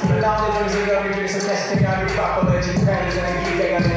To wydarzy, że zjadamy, kiedy są testy, jak już papodeci, pędzi, że nie widzę, jak